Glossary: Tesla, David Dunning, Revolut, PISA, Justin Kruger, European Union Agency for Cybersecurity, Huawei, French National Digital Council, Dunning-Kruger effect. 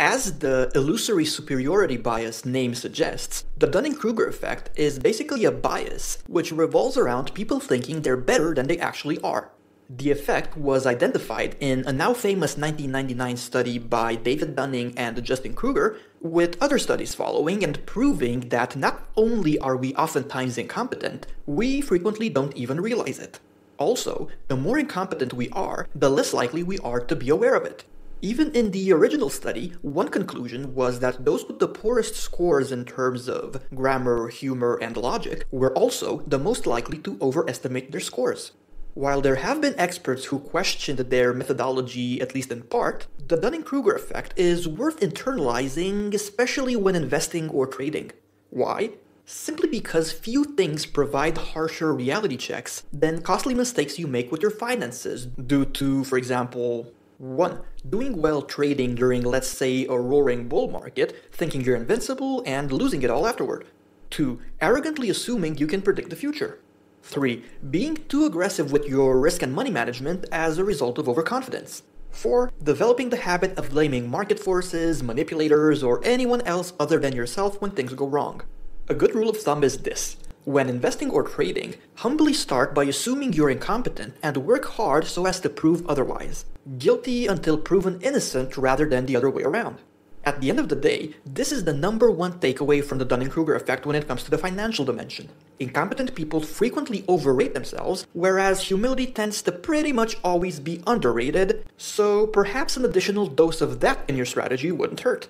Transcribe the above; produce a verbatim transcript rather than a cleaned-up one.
As the illusory superiority bias name suggests, the Dunning-Kruger effect is basically a bias which revolves around people thinking they're better than they actually are. The effect was identified in a now famous nineteen ninety-nine study by David Dunning and Justin Kruger, with other studies following and proving that not only are we oftentimes incompetent, we frequently don't even realize it. Also, the more incompetent we are, the less likely we are to be aware of it. Even in the original study, one conclusion was that those with the poorest scores in terms of grammar, humor, and logic were also the most likely to overestimate their scores. While there have been experts who questioned their methodology, at least in part, the Dunning-Kruger effect is worth internalizing, especially when investing or trading. Why? Simply because few things provide harsher reality checks than costly mistakes you make with your finances due to, for example, one Doing well trading during, let's say, a roaring bull market, thinking you're invincible and losing it all afterward. two Arrogantly assuming you can predict the future. three Being too aggressive with your risk and money management as a result of overconfidence. four Developing the habit of blaming market forces, manipulators, or anyone else other than yourself when things go wrong. A good rule of thumb is this: when investing or trading, humbly start by assuming you're incompetent and work hard so as to prove otherwise. Guilty until proven innocent rather than the other way around. At the end of the day, this is the number one takeaway from the Dunning-Kruger effect when it comes to the financial dimension. Incompetent people frequently overrate themselves, whereas humility tends to pretty much always be underrated, so perhaps an additional dose of that in your strategy wouldn't hurt.